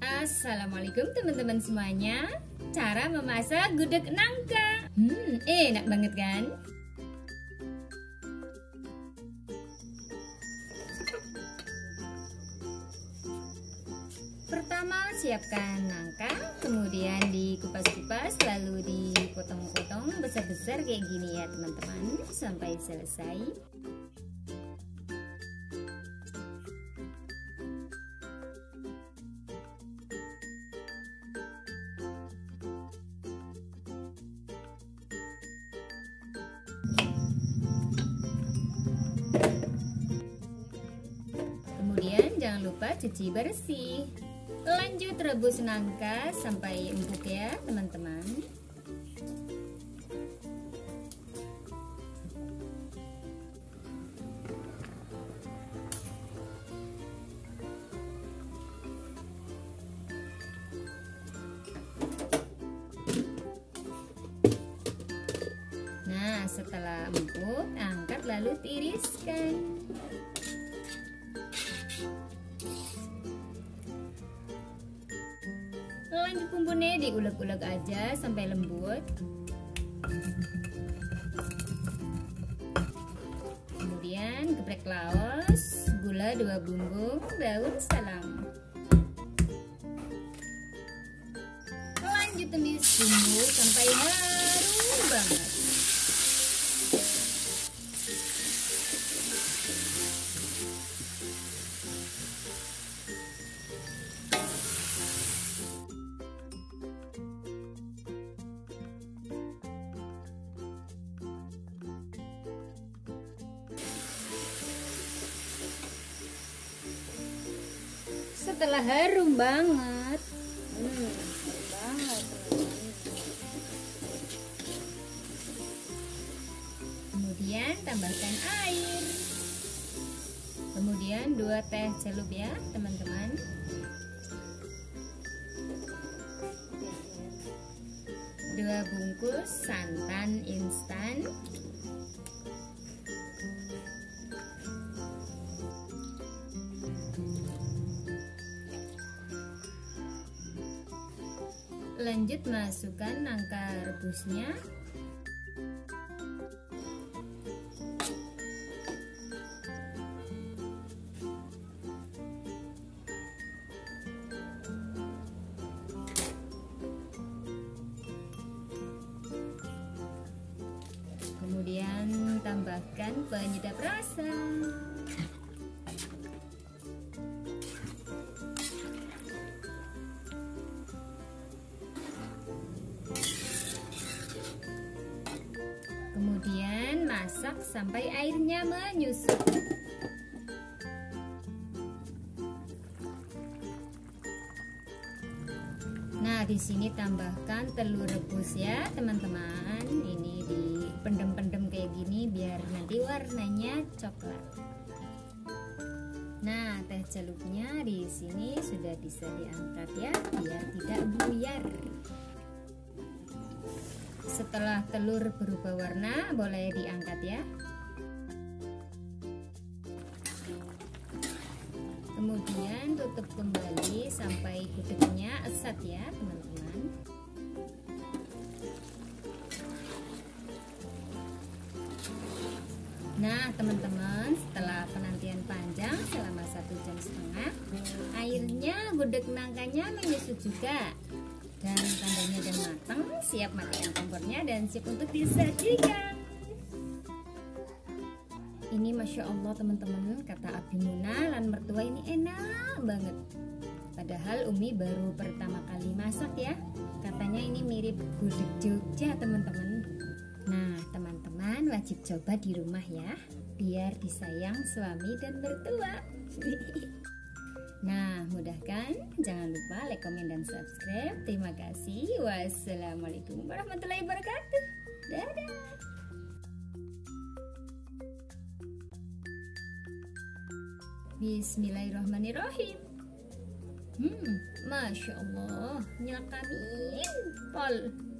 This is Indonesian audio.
Assalamualaikum teman-teman semuanya. Cara memasak gudeg nangka. Enak banget kan? Pertama siapkan nangka, kemudian dikupas-kupas lalu dipotong-potong besar-besar kayak gini ya teman-teman sampai selesai. Kemudian jangan lupa cuci bersih. Lanjut rebus nangka sampai empuk ya teman-teman. Nah, setelah empuk, angkat lalu tiriskan. Lanjut bumbunya diulek-ulek aja sampai lembut. Kemudian geprek laos, gula 2 bumbung, daun salam. Lanjut tumis bumbu sampai harum banget. Setelah harum banget, kemudian tambahkan air, kemudian 2 teh celup ya teman-teman. Dua bungkus santan instan. Lanjut masukkan nangka rebusnya. Kemudian tambahkan penyedap rasa. Kemudian masak sampai airnya menyusut. Nah, di sini tambahkan telur rebus ya, teman-teman. Ini dipendem-pendem kayak gini biar nanti warnanya coklat. Nah, teh celupnya di sini sudah bisa diangkat ya, biar tidak buyar. Setelah telur berubah warna, boleh diangkat ya. Kemudian tutup kembali sampai gudegnya esat ya, teman-teman. Nah, teman-teman, setelah penantian panjang selama 1,5 jam, airnya gudeg nangkanya menyusut juga. Dan tandanya udah matang, siap matikan kompornya dan siap untuk disajikan. Ini Masya Allah teman-teman, kata Abi Muna lan mertua ini enak banget. Padahal Umi baru pertama kali masak ya. Katanya ini mirip gudeg Jogja teman-teman. Nah teman-teman wajib coba di rumah ya, biar disayang suami dan mertua. Nah, mudah kan? Jangan lupa like, komen, dan subscribe. Terima kasih. Wassalamualaikum warahmatullahi wabarakatuh. Dadah. Bismillahirrahmanirrahim. Masya Allah. Nyelakamin. Pol.